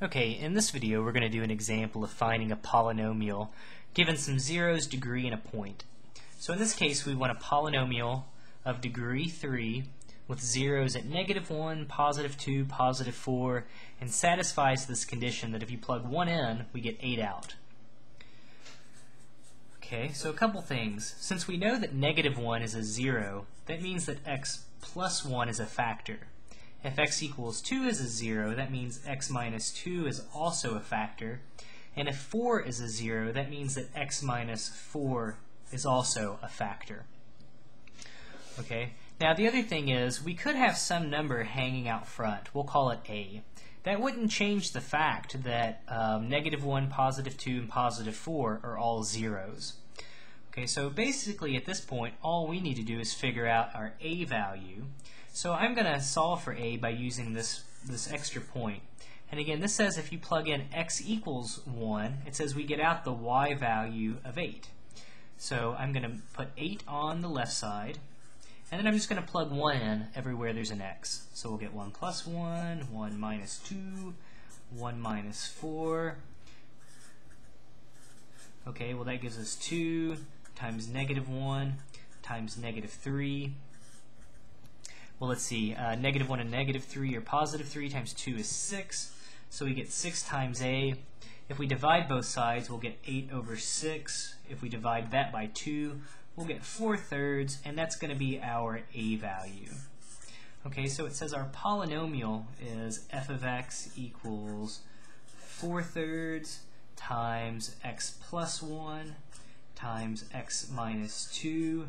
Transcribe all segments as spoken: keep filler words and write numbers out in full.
Okay, in this video we're going to do an example of finding a polynomial given some zeros, degree, and a point. So in this case we want a polynomial of degree three with zeros at negative one, positive two, positive four, and satisfies this condition that if you plug one in we get eight out. Okay, so a couple things. Since we know that negative one is a zero, that means that x plus one is a factor. If x equals two is a zero, that means x minus two is also a factor. And if four is a zero, that means that x minus four is also a factor. Okay. Now the other thing is, we could have some number hanging out front. We'll call it a. That wouldn't change the fact that um, negative one, positive two, and positive four are all zeros. Okay, so basically at this point all we need to do is figure out our a value. So I'm going to solve for a by using this, this extra point. And again, this says if you plug in x equals one, it says we get out the y value of eight. So I'm going to put eight on the left side, and then I'm just going to plug one in everywhere there's an x. So we'll get one plus one, one minus two, one minus four. Okay, well that gives us two times negative one times negative three. Well, let's see, uh, negative one and negative three are positive three times two is six, so we get six times a. If we divide both sides, we'll get eight over six. If we divide that by two, we'll get four thirds, and that's going to be our a value. Okay, so it says our polynomial is f of x equals four thirds times x plus one times x minus two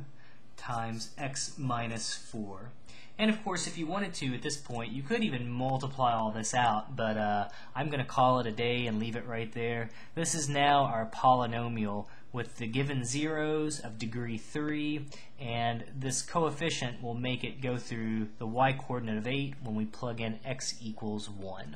times x minus four. And of course, if you wanted to at this point, you could even multiply all this out, but uh, I'm going to call it a day and leave it right there. This is now our polynomial with the given zeros of degree three, and this coefficient will make it go through the y coordinate of eight when we plug in x equals one.